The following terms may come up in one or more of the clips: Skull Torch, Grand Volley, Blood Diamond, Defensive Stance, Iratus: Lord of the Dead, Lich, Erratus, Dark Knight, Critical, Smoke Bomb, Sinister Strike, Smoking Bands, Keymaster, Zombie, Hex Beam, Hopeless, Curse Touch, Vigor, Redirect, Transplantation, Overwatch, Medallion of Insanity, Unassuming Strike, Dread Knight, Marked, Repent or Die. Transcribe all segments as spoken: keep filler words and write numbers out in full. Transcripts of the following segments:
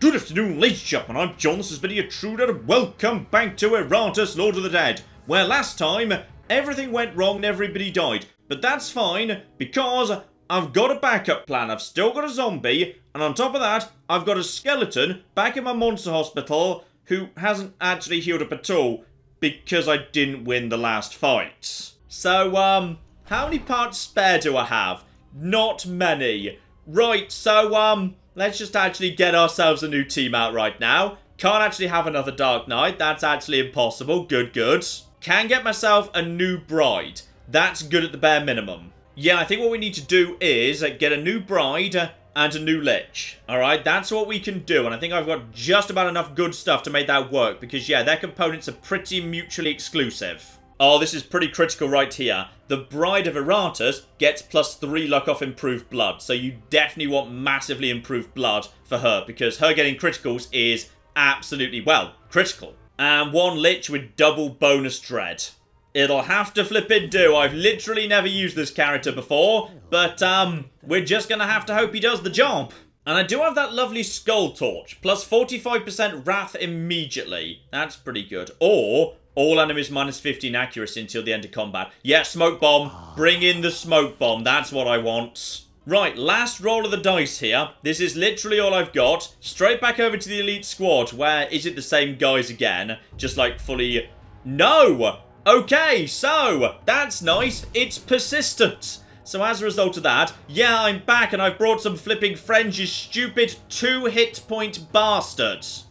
Good afternoon, ladies and gentlemen, I'm John, this has been the Intruder, and welcome back to Erratus Lord of the Dead, where last time, everything went wrong and everybody died. But that's fine, because I've got a backup plan. I've still got a zombie, and on top of that, I've got a skeleton back in my monster hospital, who hasn't actually healed up at all, because I didn't win the last fight. So, um, how many parts spare do I have? Not many. Right, so, um... let's just actually get ourselves a new team out right now. Can't actually have another Dark Knight. That's actually impossible. Good, good. Can get myself a new Bride. That's good at the bare minimum. Yeah, I think what we need to do is get a new Bride and a new Lich. Alright, that's what we can do. And I think I've got just about enough good stuff to make that work. Because, yeah, their components are pretty mutually exclusive. Oh, this is pretty critical right here. The Bride of Erratus gets plus three luck off improved blood. So you definitely want massively improved blood for her, because her getting criticals is absolutely, well, critical. And one Lich with double bonus Dread. It'll have to flip it do. I've literally never used this character before, but um, we're just going to have to hope he does the job. And I do have that lovely Skull Torch, plus forty-five percent Wrath immediately. That's pretty good. Or... all enemies minus fifteen accuracy until the end of combat. Yeah, smoke bomb. Bring in the smoke bomb. That's what I want. Right, last roll of the dice here. This is literally all I've got. Straight back over to the elite squad. Where is it the same guys again? Just like fully... no! Okay, so that's nice. It's persistent. So as a result of that, yeah, I'm back and I've brought some flipping friends, you stupid two hit point bastards.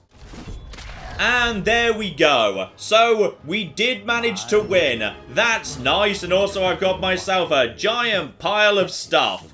And there we go. So, we did manage to win. That's nice, and also I've got myself a giant pile of stuff.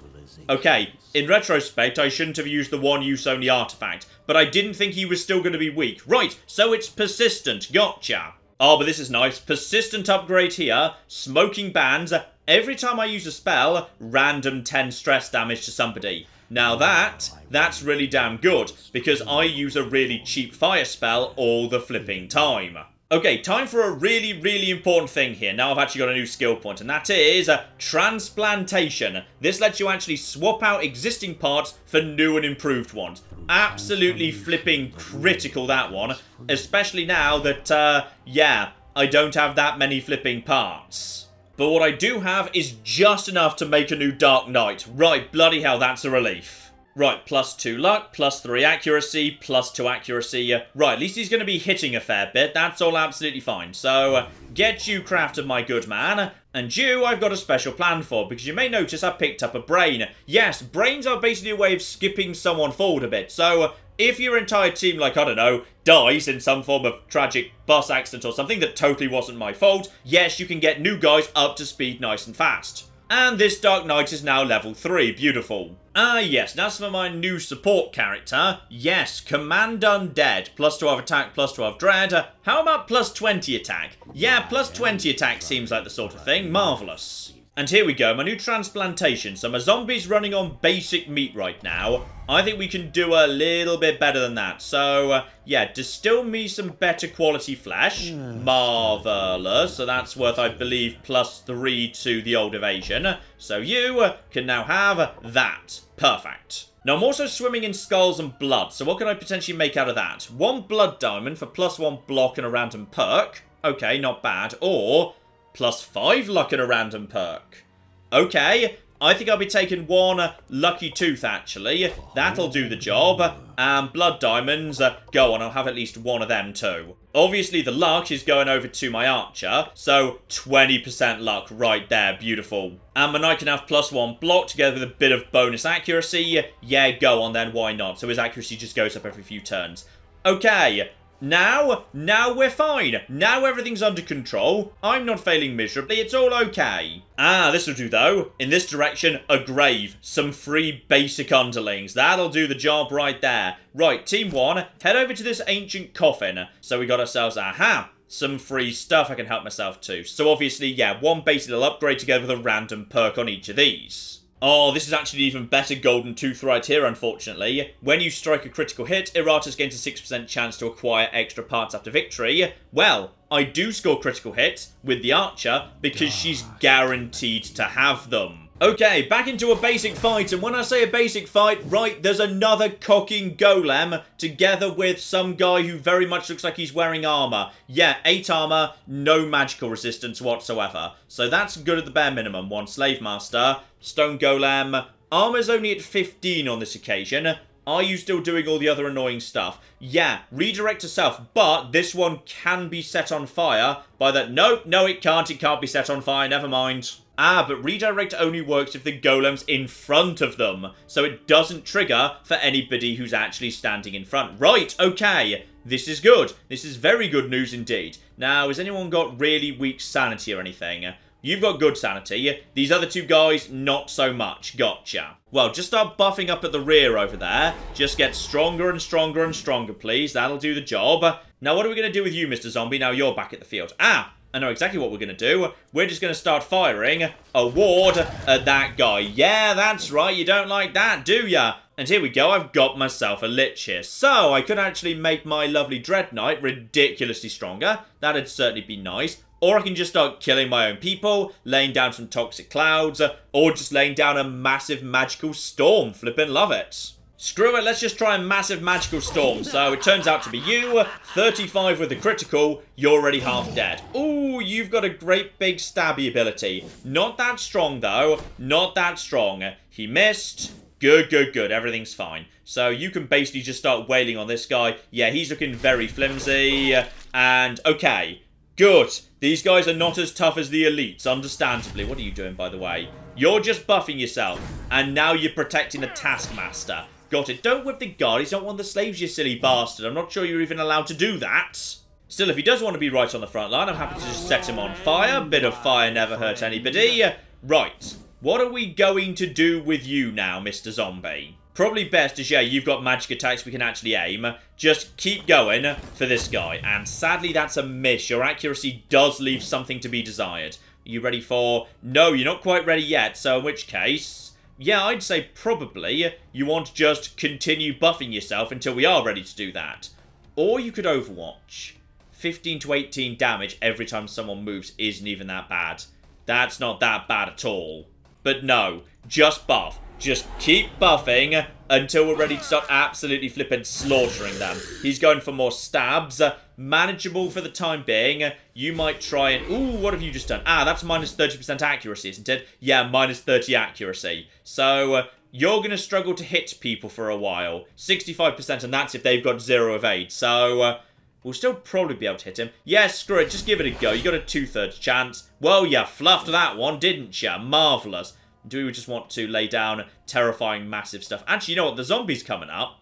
Okay, in retrospect, I shouldn't have used the one-use-only artifact, but I didn't think he was still going to be weak. Right, so it's persistent. Gotcha. Oh, but this is nice. Persistent upgrade here. Smoking bands. Every time I use a spell, random ten stress damage to somebody. Now that, that's really damn good, because I use a really cheap fire spell all the flipping time. Okay, time for a really, really important thing here. Now I've actually got a new skill point, and that is uh, Transplantation. This lets you actually swap out existing parts for new and improved ones. Absolutely flipping critical, that one. Especially now that, uh, yeah, I don't have that many flipping parts. But what I do have is just enough to make a new Dark Knight. Right, bloody hell, that's a relief. Right, plus two luck, plus three accuracy, plus two accuracy. Right, at least he's going to be hitting a fair bit. That's all absolutely fine. So, uh, get you crafted, my good man. And you, I've got a special plan for, because you may notice I picked up a brain. Yes, brains are basically a way of skipping someone forward a bit. So, uh, if your entire team, like, I don't know, dies in some form of tragic bus accident or something that totally wasn't my fault, yes, you can get new guys up to speed nice and fast. And this Dark Knight is now level three. Beautiful. Ah, yes. That's for my new support character. Yes, Command Undead. Plus twelve attack, plus twelve dread. How about plus twenty attack? Yeah, plus twenty attack seems like the sort of thing. Marvellous. And here we go, my new transplantation. So my zombie's running on basic meat right now. I think we can do a little bit better than that. So, uh, yeah, distill me some better quality flesh. Marvelous. So that's worth, I believe, plus three to the old evasion. So you can now have that. Perfect. Now, I'm also swimming in skulls and blood. So what can I potentially make out of that? One blood diamond for plus one block and a random perk. Okay, not bad. Or... plus five luck and a random perk. Okay, I think I'll be taking one lucky tooth, actually. That'll do the job. And blood diamonds, uh, go on, I'll have at least one of them too. Obviously, the luck is going over to my archer, so twenty percent luck right there, beautiful. And my knight can have plus one block together with a bit of bonus accuracy. Yeah, go on then, why not? So his accuracy just goes up every few turns. Okay. Now, now we're fine. Now everything's under control. I'm not failing miserably. It's all okay. Ah, this will do, though. In this direction, a grave. Some free basic underlings. That'll do the job right there. Right, team one, head over to this ancient coffin. So we got ourselves, aha, some free stuff I can help myself to. So obviously, yeah, one basic little upgrade together with a random perk on each of these. Oh, this is actually even better golden tooth right here, unfortunately. When you strike a critical hit, Erratus gains a six percent chance to acquire extra parts after victory. Well, I do score critical hits with the archer because she's guaranteed to have them. Okay, back into a basic fight, and when I say a basic fight, right, there's another cocking golem together with some guy who very much looks like he's wearing armor. Yeah, eight armor, no magical resistance whatsoever. So that's good at the bare minimum. One slave master, stone golem, armor's only at fifteen on this occasion. Are you still doing all the other annoying stuff? Yeah, redirect yourself, but this one can be set on fire by that. Nope, no it can't, it can't be set on fire, never mind. Ah, but redirect only works if the golem's in front of them, so it doesn't trigger for anybody who's actually standing in front. Right, okay, this is good. This is very good news indeed. Now, has anyone got really weak sanity or anything? You've got good sanity. These other two guys, not so much. Gotcha. Well, just start buffing up at the rear over there. Just get stronger and stronger and stronger, please. That'll do the job. Now, what are we going to do with you, Mister Zombie? Now you're back at the field. Ah! I know exactly what we're going to do. We're just going to start firing a ward at that guy. Yeah, that's right. You don't like that, do ya? And here we go. I've got myself a Lich here. So I could actually make my lovely Dread Knight ridiculously stronger. That'd certainly be nice. Or I can just start killing my own people, laying down some toxic clouds, or just laying down a massive magical storm. Flippin' love it. Screw it, let's just try a massive magical storm. So it turns out to be you, thirty-five with a critical, you're already half dead. Ooh, you've got a great big stabby ability. Not that strong though, not that strong. He missed, good, good, good, everything's fine. So you can basically just start wailing on this guy. Yeah, he's looking very flimsy, and okay, good. These guys are not as tough as the elites, understandably. What are you doing, by the way? You're just buffing yourself, and now you're protecting the Taskmaster. Got it. Don't whip the guard. He's not one of the slaves, you silly bastard. I'm not sure you're even allowed to do that. Still, if he does want to be right on the front line, I'm happy to just set him on fire. Bit of fire never hurt anybody. Right. What are we going to do with you now, Mister Zombie? Probably best is, yeah, you've got magic attacks we can actually aim. Just keep going for this guy. And sadly, that's a miss. Your accuracy does leave something to be desired. Are you ready for... No, you're not quite ready yet. So in which case... Yeah, I'd say probably you want to just continue buffing yourself until we are ready to do that. Or you could overwatch. fifteen to eighteen damage every time someone moves isn't even that bad. That's not that bad at all. But no, just buff. Just keep buffing until we're ready to start absolutely flipping slaughtering them. He's going for more stabs. Manageable for the time being. You might try and... Ooh, what have you just done? Ah, that's minus thirty percent accuracy, isn't it? Yeah, minus thirty accuracy. So, uh, you're going to struggle to hit people for a while. sixty-five percent, and that's if they've got zero evade. So, uh, we'll still probably be able to hit him. Yeah, screw it. Just give it a go. You got a two-thirds chance. Well, you fluffed that one, didn't you? Marvellous. Do we just want to lay down terrifying massive stuff? Actually, you know what? The zombie's coming up.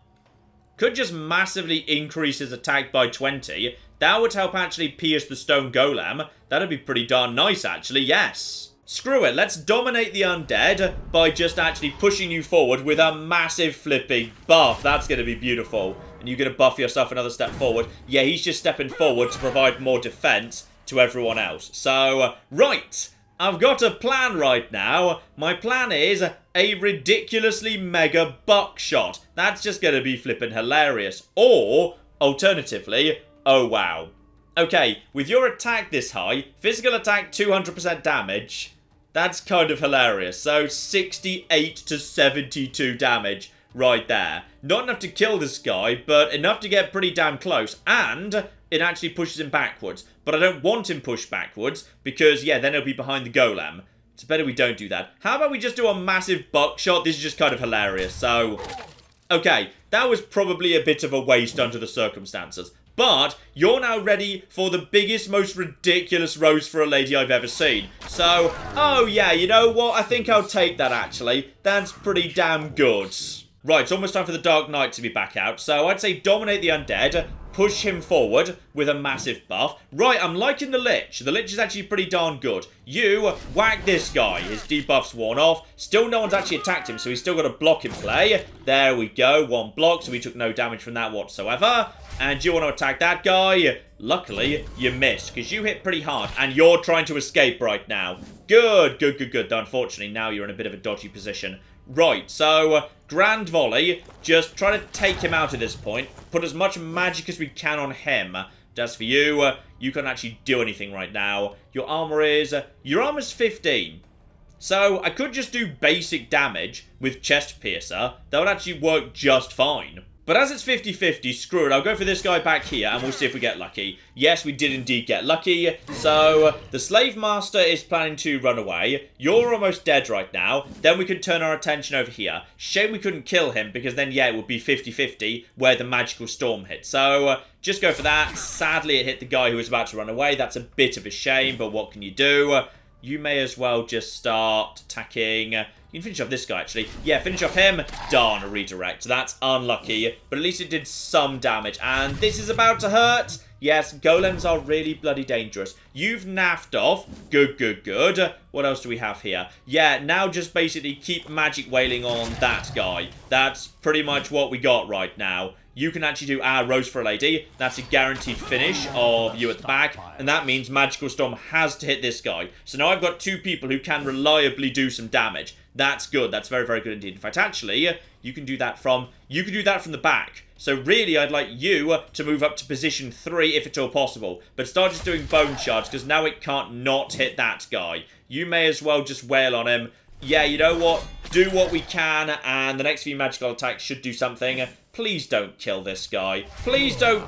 Could just massively increase his attack by twenty. That would help actually pierce the stone golem. That'd be pretty darn nice, actually, yes. Screw it, let's dominate the undead by just actually pushing you forward with a massive flipping buff. That's going to be beautiful. And you're going to buff yourself another step forward. Yeah, he's just stepping forward to provide more defense to everyone else. So, right. I've got a plan right now. My plan is a ridiculously mega buckshot. That's just going to be flippin' hilarious. Or, alternatively, oh wow. Okay, with your attack this high, physical attack two hundred percent damage, that's kind of hilarious. So sixty-eight to seventy-two damage right there. Not enough to kill this guy, but enough to get pretty damn close. And... it actually pushes him backwards. But I don't want him pushed backwards because, yeah, then he'll be behind the golem. It's better we don't do that. How about we just do a massive buckshot? This is just kind of hilarious. So, okay, that was probably a bit of a waste under the circumstances. But you're now ready for the biggest, most ridiculous Rose for a Lady I've ever seen. So, oh yeah, you know what? I think I'll take that, actually. That's pretty damn good. Right, it's almost time for the Dark Knight to be back out. So I'd say dominate the undead. Push him forward with a massive buff. Right, I'm liking the Lich. The Lich is actually pretty darn good. You, whack this guy. His debuff's worn off. Still no one's actually attacked him, so he's still got a block in play. There we go. One block, so we took no damage from that whatsoever. And you want to attack that guy? Luckily, you missed, because you hit pretty hard, and you're trying to escape right now. Good, good, good, good. Unfortunately, now you're in a bit of a dodgy position. Right, so uh, Grand Volley, just try to take him out at this point. Put as much magic as we can on him. As for you, uh, you can't actually do anything right now. Your armor is... Uh, your armor's fifteen. So I could just do basic damage with Chestpiercer. That would actually work just fine. But as it's fifty fifty, screw it, I'll go for this guy back here, and we'll see if we get lucky. Yes, we did indeed get lucky. So, the Slave Master is planning to run away. You're almost dead right now. Then we can turn our attention over here. Shame we couldn't kill him, because then, yeah, it would be fifty fifty where the Magical Storm hit. So, uh, just go for that. Sadly, it hit the guy who was about to run away. That's a bit of a shame, but what can you do? You may as well just start attacking. You can finish off this guy, actually. Yeah, finish off him. Darn, a redirect. That's unlucky, but at least it did some damage. And this is about to hurt. Yes, golems are really bloody dangerous. You've naffed off. Good, good, good. What else do we have here? Yeah, now just basically keep magic wailing on that guy. That's pretty much what we got right now. You can actually do our Rose for a Lady. That's a guaranteed finish of you at the back. And that means Magical Storm has to hit this guy. So now I've got two people who can reliably do some damage. That's good. That's very, very good indeed. In fact, actually, you can do that from you can do that from the back. So really, I'd like you to move up to position three if at all possible. But start just doing Bone Shards, because now it can't not hit that guy. You may as well just wail on him. Yeah, you know what? Do what we can, and the next few magical attacks should do something. Please don't kill this guy. Please don't...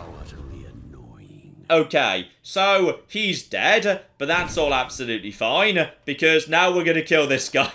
Okay, so he's dead, but that's all absolutely fine, because now we're going to kill this guy.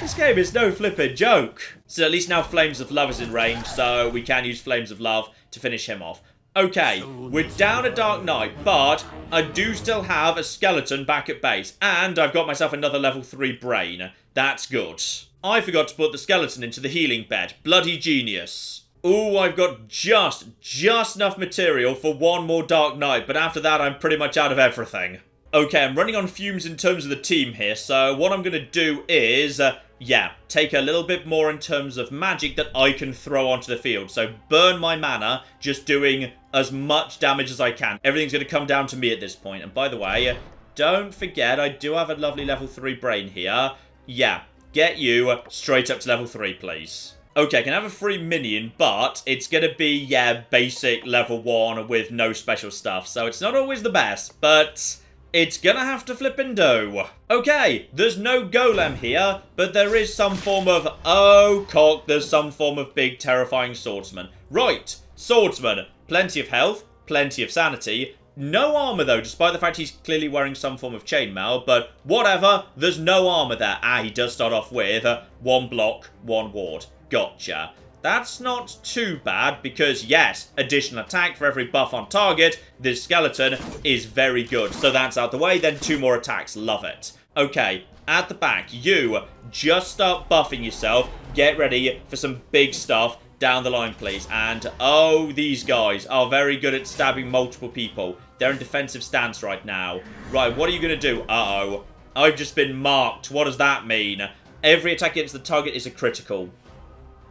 This game is no flippin' joke. So at least now Flames of Love is in range, so we can use Flames of Love to finish him off. Okay, we're down a Dark Knight, but I do still have a Skeleton back at base. And I've got myself another level three Brain. That's good. I forgot to put the Skeleton into the healing bed. Bloody genius. Ooh, I've got just, just enough material for one more Dark Knight. But after that, I'm pretty much out of everything. Okay, I'm running on fumes in terms of the team here. So what I'm going to do is... Uh, Yeah, take a little bit more in terms of magic that I can throw onto the field. So burn my mana, just doing as much damage as I can. Everything's going to come down to me at this point. And by the way, don't forget, I do have a lovely level three Brain here. Yeah, get you straight up to level three, please. Okay, I can have a free minion, but it's going to be, yeah, basic level one with no special stuff. So it's not always the best, but... it's gonna have to flip and do. Okay, there's no golem here, but there is some form of... Oh, cock, there's some form of big, terrifying swordsman. Right, swordsman. Plenty of health, plenty of sanity. No armor, though, despite the fact he's clearly wearing some form of chainmail, but whatever, there's no armor there. Ah, he does start off with uh, one block, one ward. Gotcha. That's not too bad because, yes, additional attack for every buff on target. This skeleton is very good. So that's out the way. Then two more attacks. Love it. Okay, at the back, you just start buffing yourself. Get ready for some big stuff down the line, please. And, oh, these guys are very good at stabbing multiple people. They're in defensive stance right now. Right, what are you going to do? Uh-oh. I've just been marked. What does that mean? Every attack against the target is a critical.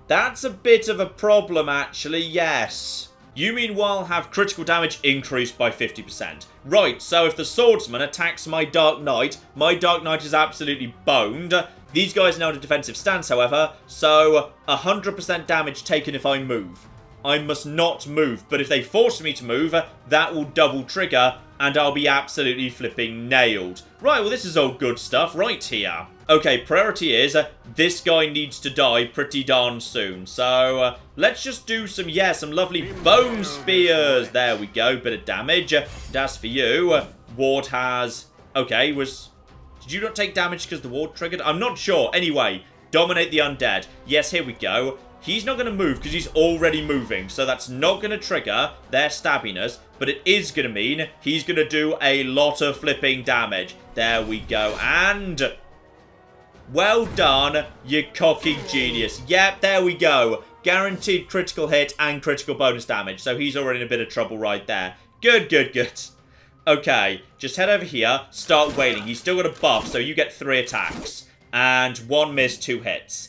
That's a bit of a problem, actually, yes. You, meanwhile, have critical damage increased by fifty percent. Right, so if the swordsman attacks my Dark Knight, my Dark Knight is absolutely boned. These guys are now in a defensive stance, however, so one hundred percent damage taken if I move. I must not move, but if they force me to move, that will double trigger, and I'll be absolutely flipping nailed. Right, well, this is all good stuff right here. Okay, priority is, uh, this guy needs to die pretty darn soon. So, uh, let's just do some, yeah, some lovely bone spears. There we go, bit of damage. That's for you. Uh, ward has... Okay, was... Did you not take damage because the ward triggered? I'm not sure. Anyway, dominate the undead. Yes, here we go. He's not going to move because he's already moving. So that's not going to trigger their stabbiness. But it is going to mean he's going to do a lot of flipping damage. There we go. And... well done, you cocky genius. Yep, there we go. Guaranteed critical hit and critical bonus damage. So he's already in a bit of trouble right there. Good, good, good. Okay, just head over here. Start wailing. He's still got a buff, so you get three attacks. And one miss, two hits.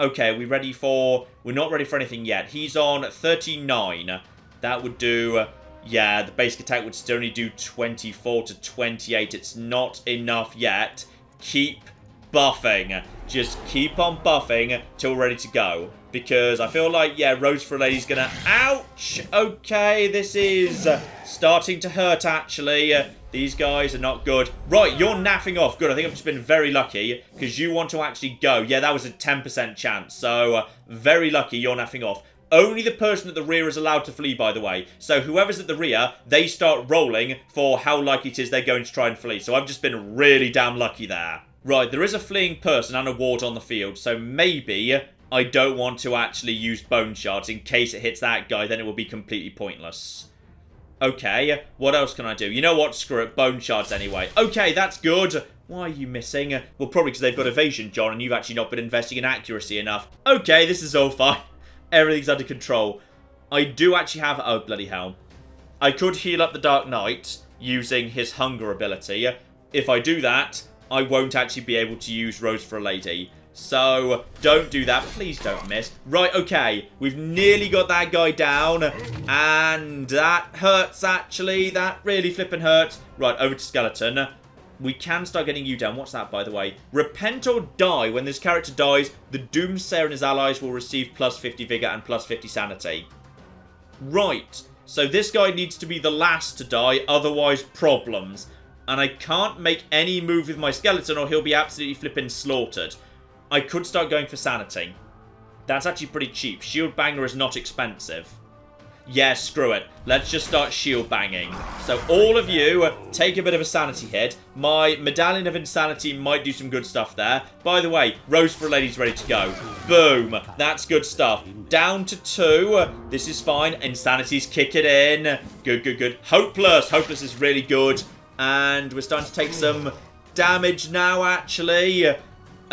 Okay, are we ready for... We're not ready for anything yet. He's on thirty-nine. That would do... Yeah, the basic attack would still only do twenty-four to twenty-eight. It's not enough yet. Keep... buffing. Just keep on buffing till we're ready to go. Because I feel like, yeah, Rose for a Lady's gonna... Ouch! Okay, this is starting to hurt, actually. These guys are not good. Right, you're naffing off. Good, I think I've just been very lucky because you want to actually go. Yeah, that was a ten percent chance. So, uh, very lucky you're naffing off. Only the person at the rear is allowed to flee, by the way. So, whoever's at the rear, they start rolling for how likely it is they're going to try and flee. So, I've just been really damn lucky there. Right, there is a fleeing person and a ward on the field. So, maybe I don't want to actually use Bone Shards in case it hits that guy. Then it will be completely pointless. Okay, what else can I do? You know what? Screw it. Bone Shards anyway. Okay, that's good. Why are you missing? Well, probably because they've got Evasion, John, and you've actually not been investing in accuracy enough. Okay, this is all fine. Everything's under control. I do actually have... Oh, bloody hell. I could heal up the Dark Knight using his Hunger ability. If I do that, I won't actually be able to use Rose for a Lady. So, don't do that. Please don't miss. Right, okay. We've nearly got that guy down. And that hurts, actually. That really flipping hurts. Right, over to Skeleton. We can start getting you down. What's that, by the way? Repent or die. When this character dies, the Doomsayer and his allies will receive plus fifty Vigor and plus fifty Sanity. Right. So, this guy needs to be the last to die. Otherwise, problems. And I can't make any move with my Skeleton or he'll be absolutely flipping slaughtered. I could start going for Sanity. That's actually pretty cheap. Shield Banger is not expensive. Yeah, screw it. Let's just start shield banging. So all of you, take a bit of a Sanity hit. My Medallion of Insanity might do some good stuff there. By the way, Rose for a Lady's ready to go. Boom. That's good stuff. Down to two. This is fine. Insanity's kicking in. Good, good, good. Hopeless. Hopeless is really good. And we're starting to take some damage now, actually.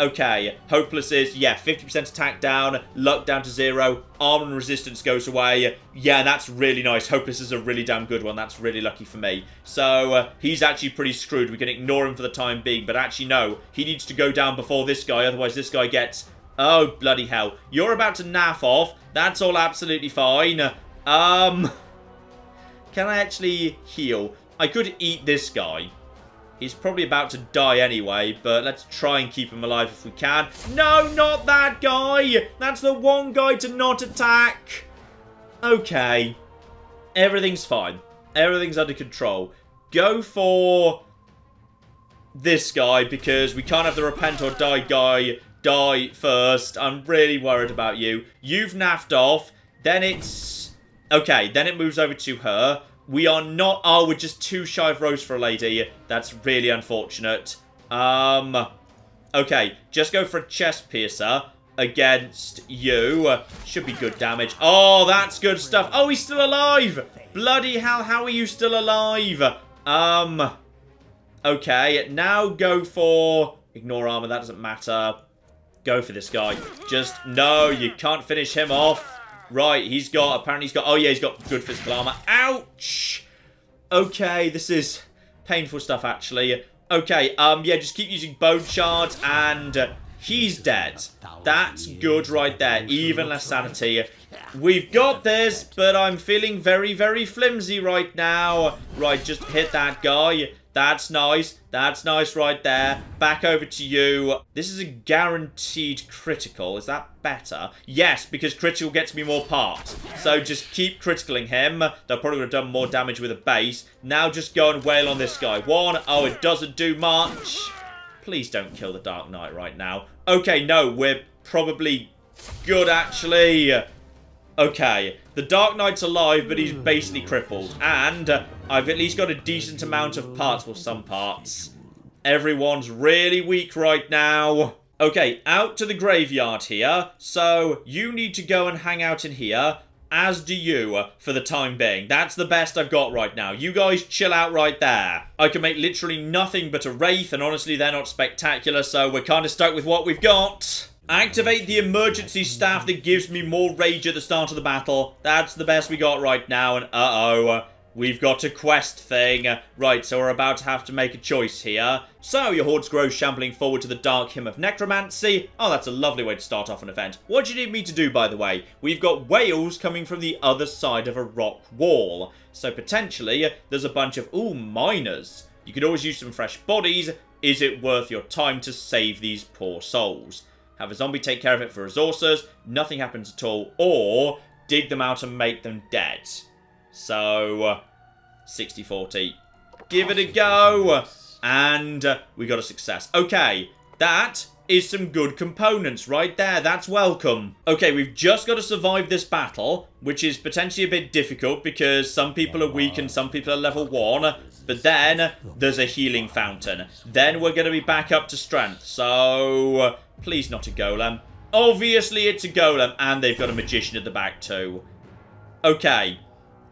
Okay, Hopeless is, yeah, fifty percent attack down, luck down to zero, armor and resistance goes away. Yeah, that's really nice. Hopeless is a really damn good one. That's really lucky for me. So, uh, he's actually pretty screwed. We can ignore him for the time being, but actually, no. He needs to go down before this guy, otherwise this guy gets... Oh, bloody hell. You're about to naff off. That's all absolutely fine. Um, can I actually heal? I could eat this guy. He's probably about to die anyway, but let's try and keep him alive if we can. No, not that guy! That's the one guy to not attack! Okay. Everything's fine. Everything's under control. Go for this guy, because we can't have the Repent or Die guy die first. I'm really worried about you. You've naffed off. Then it's... Okay, then it moves over to her. We are not... Oh, we're just too shy of Rose for a Lady. That's really unfortunate. Um, okay, just go for a Chestpiercer against you. Should be good damage. Oh, that's good stuff. Oh, he's still alive. Bloody hell, how are you still alive? Um, okay, now go for... Ignore armor, that doesn't matter. Go for this guy. Just, no, you can't finish him off. Right, he's got, apparently he's got, oh yeah, he's got good physical armor. Ouch! Okay, this is painful stuff, actually. Okay, um, yeah, just keep using Bone Shards, and he's dead. That's good right there, even less sanity. We've got this, but I'm feeling very, very flimsy right now. Right, just hit that guy. That's nice. That's nice right there. Back over to you. This is a guaranteed critical. Is that better? Yes, because critical gets me more parts. So just keep criticaling him. They'll probably have done more damage with a base. Now just go and wail on this guy. One. Oh, it doesn't do much. Please don't kill the Dark Knight right now. Okay, no. We're probably good, actually. Okay. The Dark Knight's alive, but he's basically crippled. And uh, I've at least got a decent amount of parts. Well, some parts. Everyone's really weak right now. Okay, out to the graveyard here. So, you need to go and hang out in here, as do you, for the time being. That's the best I've got right now. You guys chill out right there. I can make literally nothing but a Wraith, and honestly, they're not spectacular, so we're kind of stuck with what we've got. Activate the emergency staff that gives me more rage at the start of the battle. That's the best we got right now, and uh-oh, we've got a quest thing. Right, so we're about to have to make a choice here. So, your hordes grow, shambling forward to the Dark Hymn of Necromancy. Oh, that's a lovely way to start off an event. What do you need me to do, by the way? We've got wails coming from the other side of a rock wall. So, potentially, there's a bunch of, ooh, miners. You could always use some fresh bodies. Is it worth your time to save these poor souls? Have a zombie take care of it for resources, nothing happens at all, or dig them out and make them dead. So, sixty forty. Give it a go. And we got a success. Okay, that is some good components right there. That's welcome. Okay, we've just got to survive this battle, which is potentially a bit difficult because some people are weak and some people are level one. But then there's a healing fountain. Then we're going to be back up to strength. So please not a golem. Obviously it's a golem. And they've got a magician at the back too. Okay.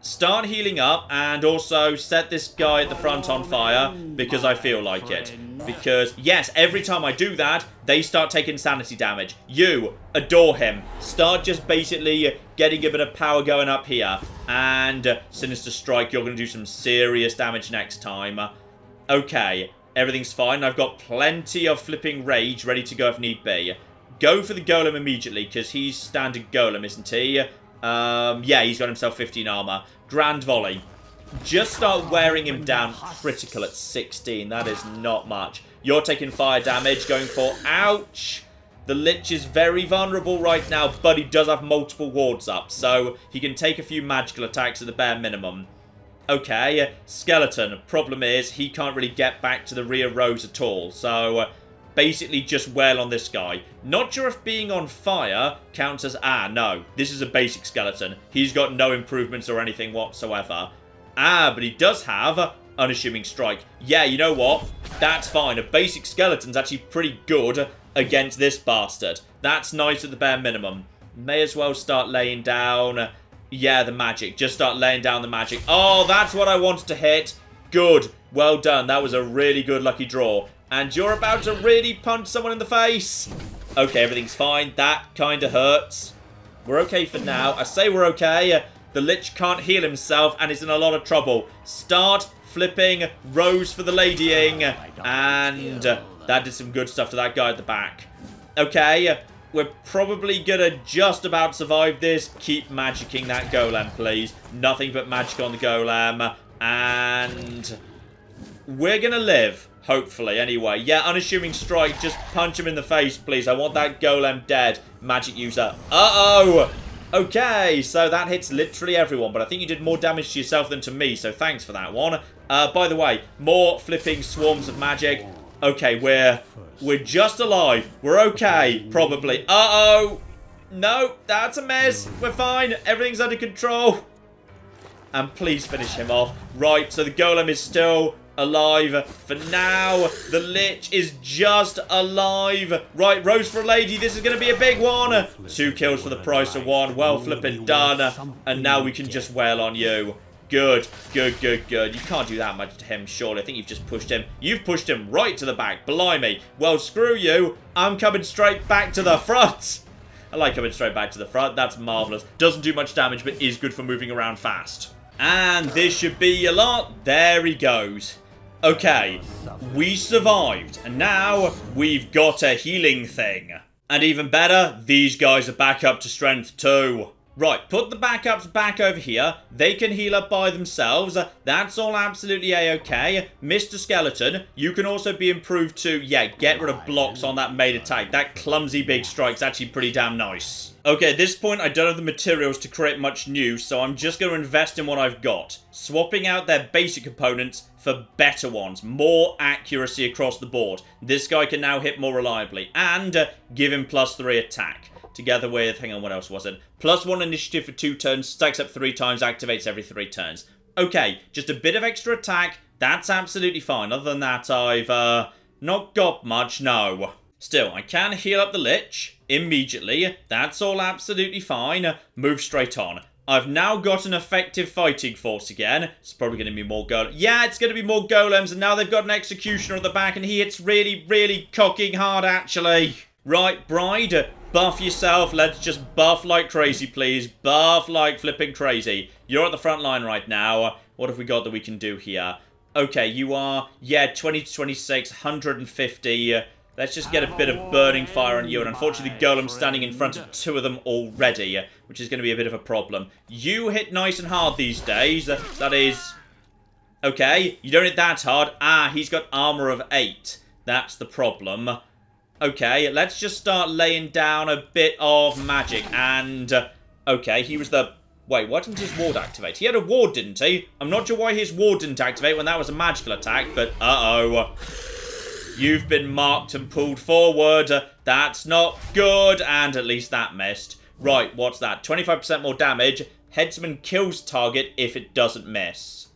Start healing up and also set this guy at the front on fire because I feel like it. Because, yes, every time I do that, they start taking sanity damage. You, adore him. Start just basically getting a bit of power going up here. And Sinister Strike, you're going to do some serious damage next time. Okay, everything's fine. I've got plenty of flipping rage ready to go if need be. Go for the golem immediately because he's standard golem, isn't he? Um, yeah, he's got himself fifteen armor. Grand Volley. Just start wearing him down. Critical at sixteen. That is not much. You're taking fire damage. Going for... Ouch! The Lich is very vulnerable right now, but he does have multiple wards up. So he can take a few magical attacks at the bare minimum. Okay. Skeleton. Problem is, he can't really get back to the rear rows at all. So... basically just wail on this guy. Not sure if being on fire counts as... Ah, no. This is a basic skeleton. He's got no improvements or anything whatsoever. Ah, but he does have Unassuming Strike. Yeah, you know what? That's fine. A basic skeleton's actually pretty good against this bastard. That's nice at the bare minimum. May as well start laying down... yeah, the magic. Just start laying down the magic. Oh, that's what I wanted to hit. Good. Well done. That was a really good lucky draw. And you're about to really punch someone in the face. Okay, everything's fine. That kind of hurts. We're okay for now. I say we're okay. The Lich can't heal himself and is in a lot of trouble. Start flipping Rose for the Ladying. And that did some good stuff to that guy at the back. Okay, we're probably going to just about survive this. Keep magicking that golem, please. Nothing but magic on the golem. And we're going to live. Hopefully, anyway. Yeah, Unassuming Strike. Just punch him in the face, please. I want that golem dead. Magic user. Uh-oh! Okay, so that hits literally everyone, but I think you did more damage to yourself than to me, so thanks for that one. Uh, by the way, more flipping swarms of magic. Okay, we're... we're just alive. We're okay, probably. Uh-oh! No, that's a mess. We're fine. Everything's under control. And please finish him off. Right, so the golem is still... alive for now. The Lich is just alive. Right, Rose for a Lady. This is going to be a big one. Two kills for the price of one. Well flipping done. And now we can just wail on you. Good, good, good, good. You can't do that much to him, surely. I think you've just pushed him. You've pushed him right to the back. Blimey. Well, screw you. I'm coming straight back to the front. I like coming straight back to the front. That's marvellous. Doesn't do much damage, but is good for moving around fast. And this should be a lot. There he goes. Okay, we survived, and now we've got a healing thing. And even better, these guys are back up to strength too. Right, put the backups back over here. They can heal up by themselves. That's all absolutely a-okay. Mister Skeleton, you can also be improved to, yeah, get rid of blocks on that main attack. That clumsy big strike's actually pretty damn nice. Okay, at this point, I don't have the materials to create much new, so I'm just going to invest in what I've got. Swapping out their basic components for better ones. More accuracy across the board. This guy can now hit more reliably. And uh, give him plus three attack. Together with, hang on, what else was it? Plus one initiative for two turns, stacks up three times, activates every three turns. Okay, just a bit of extra attack. That's absolutely fine. Other than that, I've uh, not got much, no. Still, I can heal up the Lich immediately. That's all absolutely fine. Move straight on. I've now got an effective fighting force again. It's probably going to be more golems. Yeah, it's going to be more golems. And now they've got an executioner at the back. And he hits really, really cocking hard, actually. Right, Bride, buff yourself. Let's just buff like crazy, please. Buff like flipping crazy. You're at the front line right now. What have we got that we can do here? Okay, you are, yeah, twenty to twenty-six, one hundred fifty. Let's just get a bit of burning fire on you. And unfortunately, the golem's standing in front of two of them already, which is going to be a bit of a problem. You hit nice and hard these days. That is... okay, you don't hit that hard. Ah, he's got armor of eight. That's the problem. Okay, let's just start laying down a bit of magic. And, uh, okay, he was the Wait, why didn't his ward activate? He had a ward, didn't he? I'm not sure why his ward didn't activate when that was a magical attack, but uh-oh. You've been marked and pulled forward. That's not good, and at least that missed. Right, what's that? twenty-five percent more damage. Headsman kills target if it doesn't miss.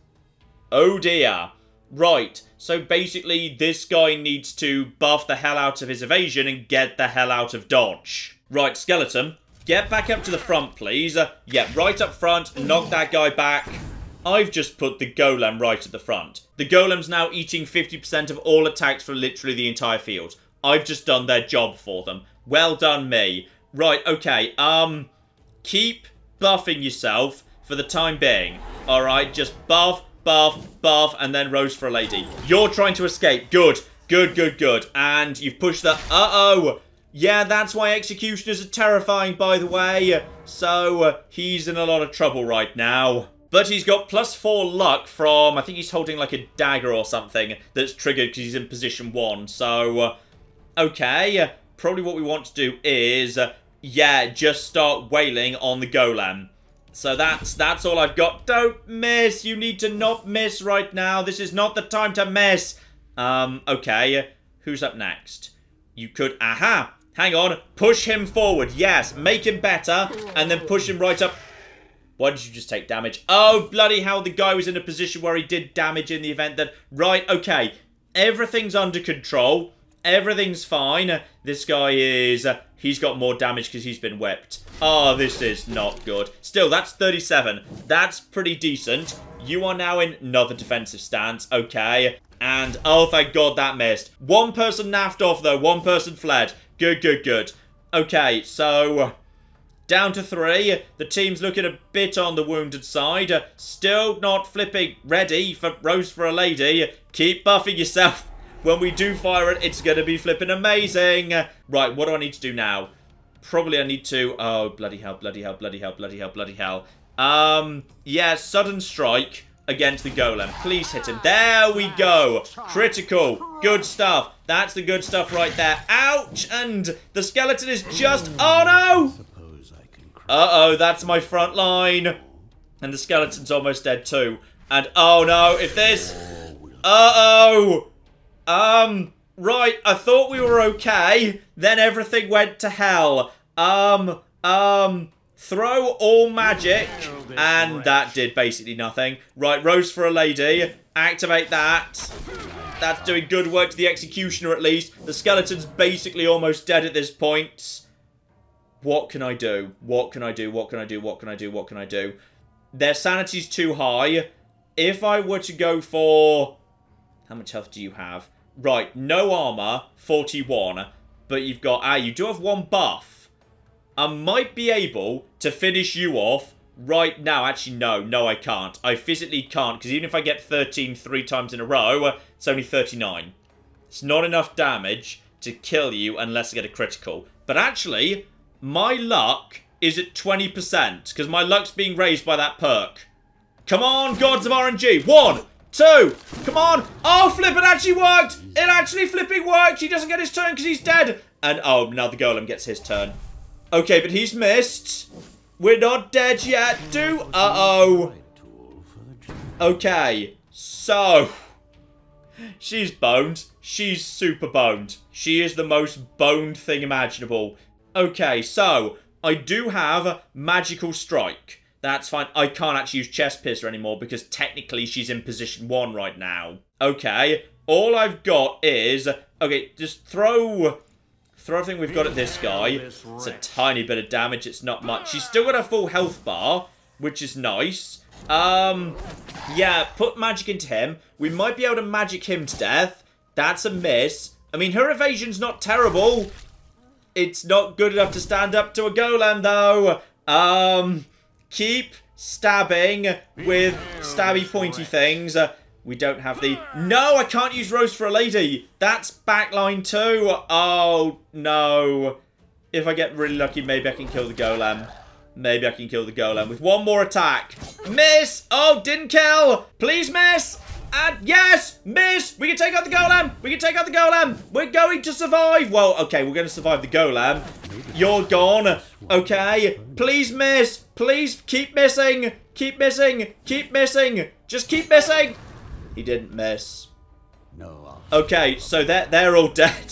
Oh dear. Right, so basically this guy needs to buff the hell out of his evasion and get the hell out of dodge. Right, Skeleton, get back up to the front, please. Uh, yeah, right up front, knock that guy back. I've just put the Golem right at the front. The Golem's now eating fifty percent of all attacks for literally the entire field. I've just done their job for them. Well done, me. Right, okay, um, keep buffing yourself for the time being. All right, just buff, buff, buff, and then Rose for a Lady. You're trying to escape. Good, good, good, good. And you've pushed the... Uh-oh! Yeah, that's why executioners are terrifying, by the way. So, uh, he's in a lot of trouble right now. But he's got plus four luck from... I think he's holding like a dagger or something that's triggered because he's in position one. So, uh, okay. Uh, probably what we want to do is... Uh, yeah, just start wailing on the Golem. So that's that's all I've got. Don't miss. You need to not miss right now. This is not the time to miss. Um, okay. Who's up next? You could... Aha! Hang on. Push him forward. Yes. Make him better. And then push him right up... Why did you just take damage? Oh, bloody hell, the guy was in a position where he did damage in the event that... Right, okay. Everything's under control. Everything's fine. This guy is... Uh, he's got more damage because he's been whipped. Oh, this is not good. Still, that's thirty-seven. That's pretty decent. You are now in another defensive stance. Okay. And, oh, thank God that missed. One person naffed off, though. One person fled. Good, good, good. Okay, so... Down to three. The team's looking a bit on the wounded side. Uh, still not flipping ready for Rose for a Lady. Keep buffing yourself. When we do fire it, it's going to be flipping amazing. Uh, right, what do I need to do now? Probably I need to... Oh, bloody hell, bloody hell, bloody hell, bloody hell, bloody hell. Um, yeah, sudden strike against the Golem. Please hit him. There we go. Critical. Good stuff. That's the good stuff right there. Ouch! And the Skeleton is just... Oh, no! Uh-oh, that's my front line. And the Skeleton's almost dead too. And, oh no, if this... Uh-oh! Um, right, I thought we were okay. Then everything went to hell. Um, um, throw all magic. And that did basically nothing. Right, Rose for a Lady. Activate that. That's doing good work to the Executioner at least. The Skeleton's basically almost dead at this point. What can I do? What can I do? What can I do? What can I do? What can I do? Their sanity's too high. If I were to go for... How much health do you have? Right, no armor, forty-one. But you've got... Ah, you do have one buff. I might be able to finish you off right now. Actually, no. No, I can't. I physically can't. Because even if I get thirteen three times in a row, it's only thirty-nine. It's not enough damage to kill you unless I get a critical. But actually... My luck is at twenty percent, because my luck's being raised by that perk. Come on, gods of R N G. One, two, come on. Oh, flip, it actually worked. It actually flipping worked. He doesn't get his turn because he's dead. And, oh, now the Golem gets his turn. Okay, but he's missed. We're not dead yet. Do, uh-oh. Okay, so... She's boned. She's super boned. She is the most boned thing imaginable. Okay, so, I do have Magical Strike. That's fine. I can't actually use Chestpiercer anymore because technically she's in position one right now. Okay, all I've got is... Okay, just throw... Throw everything we've got at this guy. It's a tiny bit of damage. It's not much. She's still got a full health bar, which is nice. Um, yeah, put magic into him. We might be able to magic him to death. That's a miss. I mean, her evasion's not terrible. It's not good enough to stand up to a Golem, though. Um, keep stabbing with stabby pointy things. Uh, we don't have the... No, I can't use Rose for a Lady. That's backline too. Oh, no. If I get really lucky, maybe I can kill the Golem. Maybe I can kill the Golem with one more attack. Miss! Oh, didn't kill! Please miss! and yes, miss. We can take out the golem. We can take out the golem. We're going to survive. Well, okay, we're going to survive the golem. You're gone. Okay, please miss. Please keep missing. Keep missing. Keep missing. Just keep missing. He didn't miss. No. Okay, so they're, they're all dead.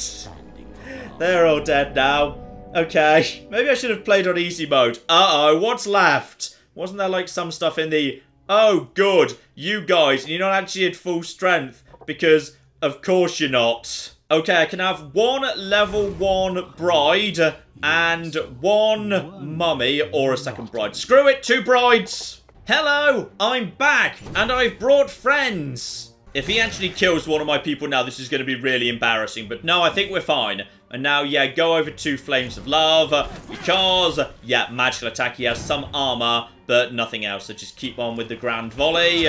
They're all dead now. Okay, maybe I should have played on easy mode. Uh-oh, what's left? Wasn't there like some stuff in the... Oh, good, you guys, you're not actually at full strength, because of course you're not. Okay, I can have one level one bride and one mummy or a second bride. Screw it, two brides. Hello, I'm back and I've brought friends. If he actually kills one of my people now, this is going to be really embarrassing. But no, I think we're fine. And now, yeah, go over to Flames of Love. Because, yeah, magical attack. He has some armor, but nothing else. So just keep on with the Grand Volley.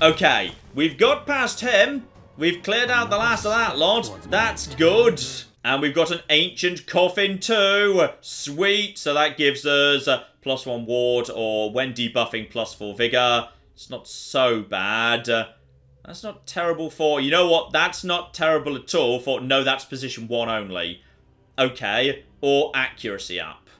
Okay, we've got past him. We've cleared out the last of that lot. That's good. And we've got an Ancient Coffin too. Sweet. So that gives us plus one ward or when debuffing, plus four vigor. It's not so bad. That's not terrible for... You know what? That's not terrible at all for... No, that's position one only. Okay. Or accuracy up.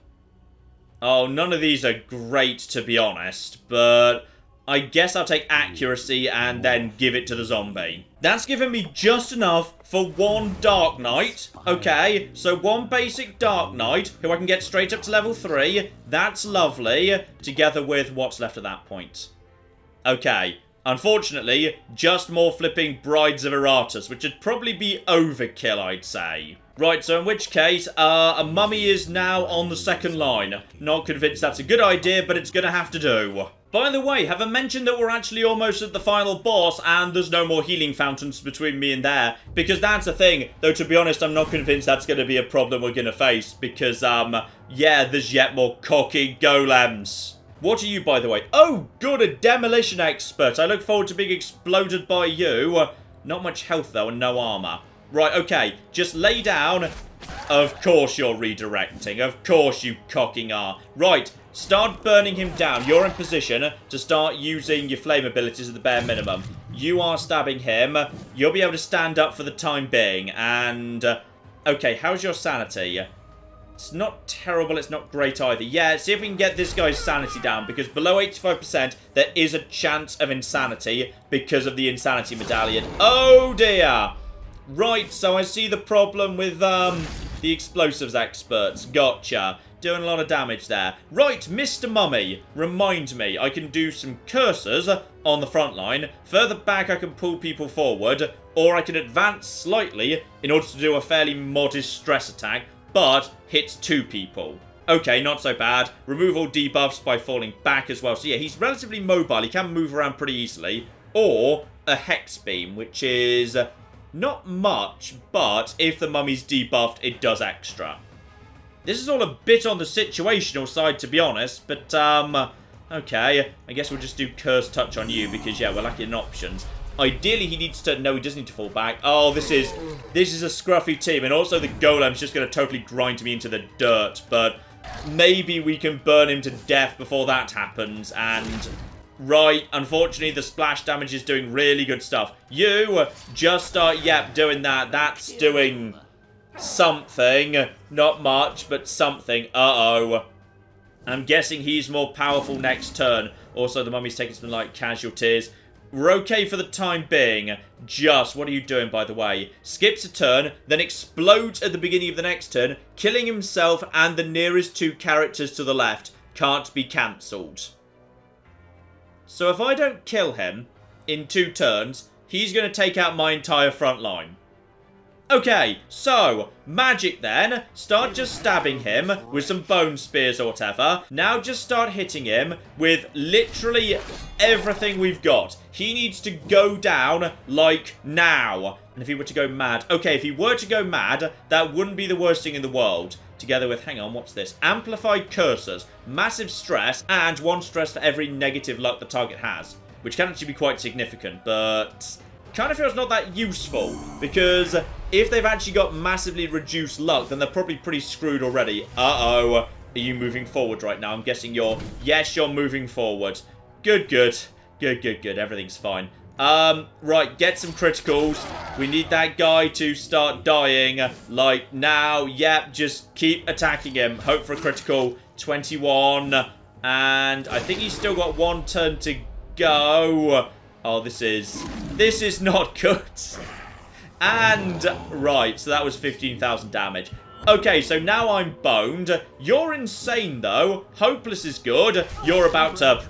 Oh, none of these are great, to be honest. But I guess I'll take accuracy and then give it to the zombie. That's given me just enough for one Dark Knight. Okay. So one basic Dark Knight, who I can get straight up to level three. That's lovely. Together with what's left at that point. Okay. Unfortunately, just more flipping Brides of Erratus, which would probably be overkill, I'd say. Right, so in which case, uh, a mummy is now on the second line. Not convinced that's a good idea, but it's going to have to do. By the way, have I mentioned that we're actually almost at the final boss and there's no more healing fountains between me and there? Because that's the thing, though to be honest, I'm not convinced that's going to be a problem we're going to face. Because, um, yeah, there's yet more cocky golems. What are you, by the way? Oh, good, a demolition expert. I look forward to being exploded by you. Not much health, though, and no armor. Right, okay, just lay down. Of course you're redirecting. Of course you cocking are. Right, start burning him down. You're in position to start using your flame abilities at the bare minimum. You are stabbing him. You'll be able to stand up for the time being. And, uh, okay, how's your sanity? It's not terrible, it's not great either. Yeah, see if we can get this guy's sanity down, because below eighty-five percent, there is a chance of insanity because of the Insanity Medallion. Oh, dear! Right, so I see the problem with um the Explosives Experts. Gotcha. Doing a lot of damage there. Right, Mister Mummy, remind me, I can do some cursors on the front line. Further back, I can pull people forward, or I can advance slightly in order to do a fairly modest stress attack, but hits two people. Okay, not so bad. Remove all debuffs by falling back as well. So yeah, he's relatively mobile. He can move around pretty easily. Or a Hex Beam, which is not much, but if the mummy's debuffed, it does extra. This is all a bit on the situational side, to be honest, but um, okay. I guess we'll just do Curse Touch on you because, yeah, we're lacking options. Ideally, he needs to... No, he doesn't need to fall back. Oh, this is... This is a scruffy team. And also, the golem's just going to totally grind me into the dirt. But maybe we can burn him to death before that happens. And... Right, unfortunately, the splash damage is doing really good stuff. You just start... Yep, doing that. That's doing something. Not much, but something. Uh-oh. I'm guessing he's more powerful next turn. Also, the mummy's taking some, like, casualties. We're okay for the time being. Just, what are you doing, by the way? Skips a turn, then explodes at the beginning of the next turn, killing himself and the nearest two characters to the left. Can't be cancelled. So if I don't kill him in two turns, he's going to take out my entire front line. Okay, so, magic then. Start just stabbing him with some bone spears or whatever. Now just start hitting him with literally everything we've got. He needs to go down, like, now. And if he were to go mad... Okay, if he were to go mad, that wouldn't be the worst thing in the world. Together with... Hang on, what's this? Amplified cursors, massive stress, and one stress for every negative luck the target has. Which can actually be quite significant, but... Kind of feels not that useful, because if they've actually got massively reduced luck, then they're probably pretty screwed already. Uh-oh. Are you moving forward right now? I'm guessing you're... Yes, you're moving forward. Good, good. Good, good, good. Everything's fine. Um, right, get some criticals. We need that guy to start dying. Like, now, yep, just keep attacking him. Hope for a critical. twenty-one. And I think he's still got one turn to go. Oh, this is... This is not good. And, right, so that was fifteen thousand damage. Okay, so now I'm boned. You're insane, though. Hopeless is good. You're about to...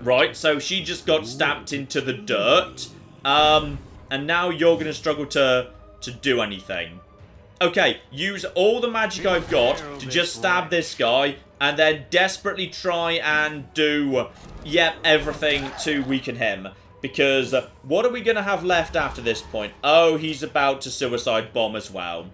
Right, so she just got stamped into the dirt. Um, and now you're going to struggle to, to do anything. Okay, use all the magic I've got to just stab this guy. And then desperately try and do, yep, everything to weaken him. Because what are we going to have left after this point? Oh, he's about to suicide bomb as well.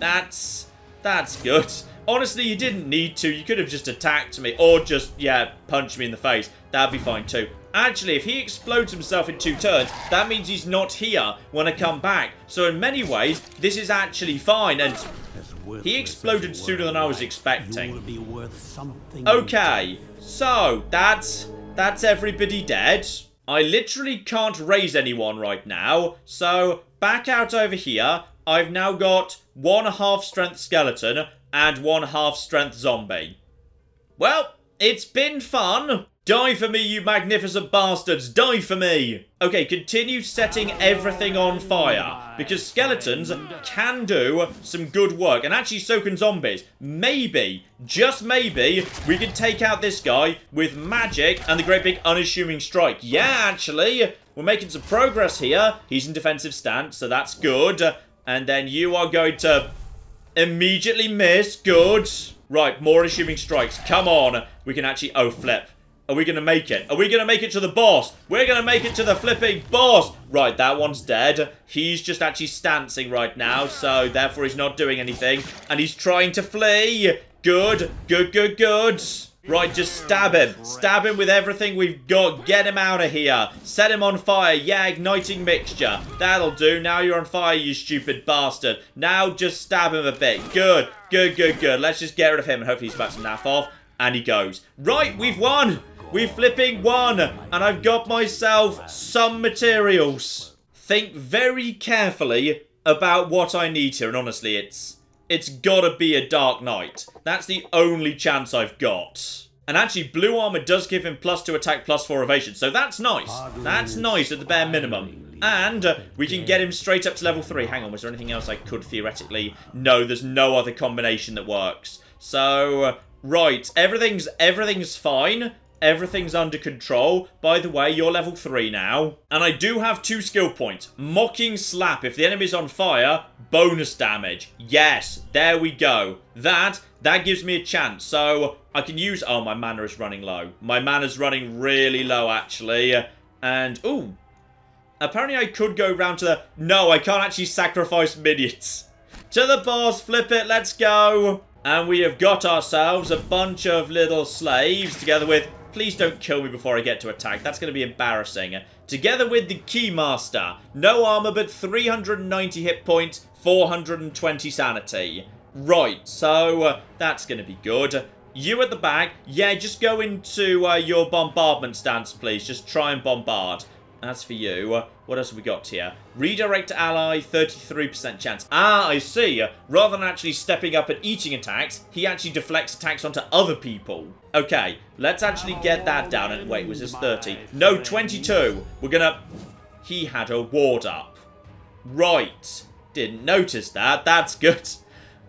That's, that's good. Honestly, you didn't need to. You could have just attacked me or just, yeah, punched me in the face. That'd be fine too. Actually, if he explodes himself in two turns, that means he's not here when I come back. So in many ways, this is actually fine. And he exploded sooner than I was expecting. Okay, so that's, that's everybody dead. I literally can't raise anyone right now. So back out over here. I've now got one half strength skeleton and one half strength zombie. Well, it's been fun. Die for me, you magnificent bastards. Die for me. Okay, continue setting everything on fire, because skeletons can do some good work, and actually so can zombies. Maybe, just maybe, we can take out this guy with magic and the great big unassuming strike. Yeah, actually, we're making some progress here. He's in defensive stance, so that's good. And then you are going to immediately miss. Good. Right, more assuming strikes. Come on. We can actually... Oh, flip. Are we going to make it? Are we going to make it to the boss? We're going to make it to the flipping boss. Right, that one's dead. He's just actually stancing right now, so therefore he's not doing anything. And he's trying to flee. Good, good, good, good. Right, just stab him. Stab him with everything we've got. Get him out of here. Set him on fire. Yeah, igniting mixture. That'll do. Now you're on fire, you stupid bastard. Now just stab him a bit. Good, good, good, good. Let's just get rid of him and hopefully he's about to naff off. And he goes. Right, we've won. We flipping won, and I've got myself some materials. Think very carefully about what I need here, and honestly, it's it's gotta be a Dark Knight. That's the only chance I've got. And actually, blue armor does give him plus two attack, plus four evasion, so that's nice. That's nice at the bare minimum. And uh, we can get him straight up to level three. Hang on, was there anything else I could theoretically? No, there's no other combination that works. So, uh, right, everything's everything's fine. Everything's under control. By the way, you're level three now. And I do have two skill points. Mocking Slap. If the enemy's on fire, bonus damage. Yes, there we go. That, that gives me a chance. So I can use... Oh, my mana is running low. My mana's running really low, actually. And, ooh. Apparently I could go round to the... No, I can't actually sacrifice minions. To the boss, flip it, let's go. And we have got ourselves a bunch of little slaves together with... Please don't kill me before I get to attack. That's going to be embarrassing. Together with the Keymaster. No armor, but three hundred ninety hit points, four hundred twenty sanity. Right, so uh, that's going to be good. You at the back. Yeah, just go into uh, your bombardment stance, please. Just try and bombard. As for you, uh, what else have we got here? Redirect ally, thirty-three percent chance. Ah, I see. Rather than actually stepping up and eating attacks, he actually deflects attacks onto other people. Okay, let's actually get that down. And wait, was this thirty? No, twenty-two. We're gonna... He had a ward up. Right. Didn't notice that. That's good.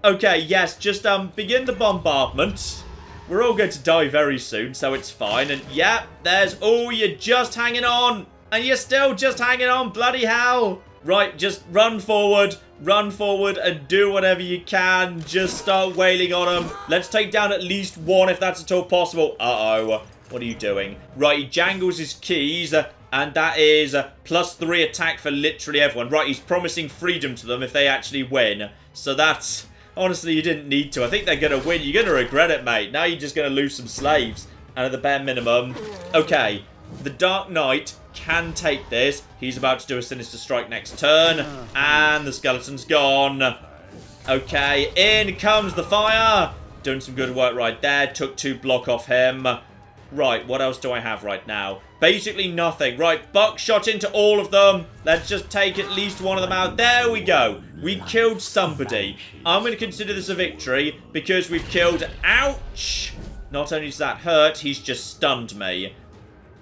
Okay, yes, just um, begin the bombardment. We're all going to die very soon, so it's fine. And yeah, there's... Oh, you're just hanging on. And you're still just hanging on, bloody hell. Right, just run forward, run forward and do whatever you can. Just start wailing on him. Let's take down at least one if that's at all possible. Uh-oh, what are you doing? Right, he jangles his keys and that is plus three attack for literally everyone. Right, he's promising freedom to them if they actually win. So that's, honestly, you didn't need to. I think they're going to win. You're going to regret it, mate. Now you're just going to lose some slaves. And at the bare minimum, okay, the Dark Knight... can take this. He's about to do a sinister strike next turn. And the skeleton's gone. Okay, in comes the fire. Doing some good work right there. Took two block off him. Right, what else do I have right now? basically nothing. Right, buckshot into all of them. Let's just take at least one of them out. There we go. We killed somebody. I'm going to consider this a victory because we've killed... Ouch! Not only does that hurt, he's just stunned me.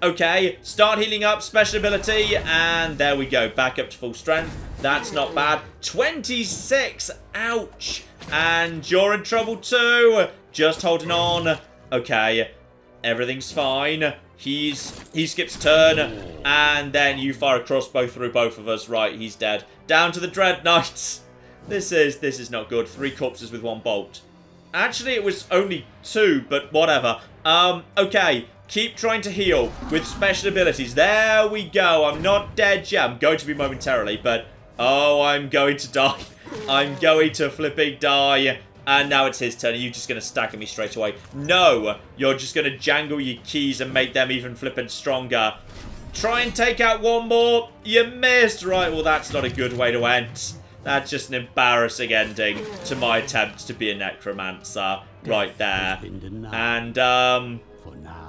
Okay, start healing up, special ability, and there we go. Back up to full strength. That's not bad. twenty-six, ouch. And you're in trouble too. Just holding on. Okay, everything's fine. He's he skips turn, and then you fire a crossbow through both of us. Right, he's dead. Down to the Dread Knights. This is, this is not good. Three corpses with one bolt. Actually, it was only two, but whatever. Um, okay. Keep trying to heal with special abilities. There we go. I'm not dead yet. I'm going to be momentarily, but... Oh, I'm going to die. I'm going to flipping die. And now it's his turn. Are you just going to stack at me straight away? No. You're just going to jangle your keys and make them even flipping stronger. Try and take out one more. You missed. Right, well, that's not a good way to end. That's just an embarrassing ending to my attempt to be a necromancer. Right there. And, um...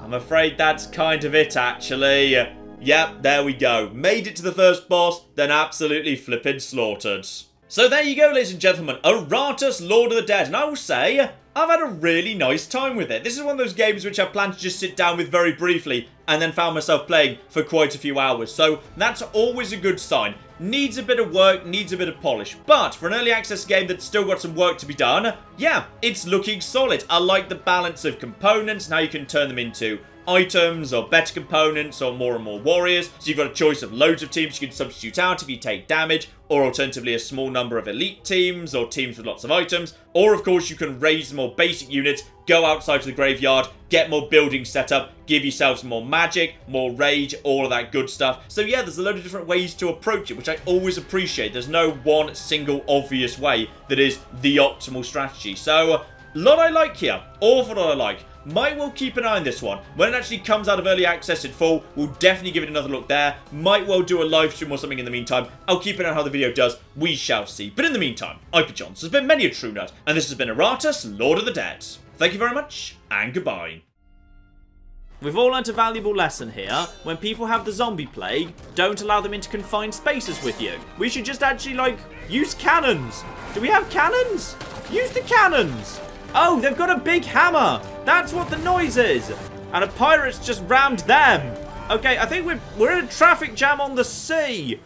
I'm afraid that's kind of it, actually. Yep, there we go. Made it to the first boss, then absolutely flippin' slaughtered. So there you go, ladies and gentlemen. Erratus, Lord of the Dead. And I will say, I've had a really nice time with it. This is one of those games which I plan to just sit down with very briefly and then found myself playing for quite a few hours. So that's always a good sign. Needs a bit of work, needs a bit of polish. But for an early access game that's still got some work to be done, yeah, it's looking solid. I like the balance of components and how you can turn them into items or better components or more and more warriors. So you've got a choice of loads of teams you can substitute out if you take damage, or alternatively a small number of elite teams or teams with lots of items. Or of course you can raise more basic units, go outside to the graveyard, get more buildings set up, give yourselves more magic, more rage, all of that good stuff. So yeah, there's a load of different ways to approach it, which I always appreciate. There's no one single obvious way that is the optimal strategy. So a lot I like here, awful lot I like. Might well keep an eye on this one. When it actually comes out of early access in full, we'll definitely give it another look there. Might well do a live stream or something in the meantime. I'll keep an eye on how the video does. We shall see. But in the meantime, I've been John. There's been many a true nerd, and this has been Erratus, Lord of the Dead. Thank you very much, and goodbye. We've all learnt a valuable lesson here. When people have the zombie plague, don't allow them into confined spaces with you. We should just actually, like, use cannons. Do we have cannons? Use the cannons. Oh, they've got a big hammer. That's what the noise is. And a pirate's just rammed them. Okay, I think we're, we're in a traffic jam on the sea.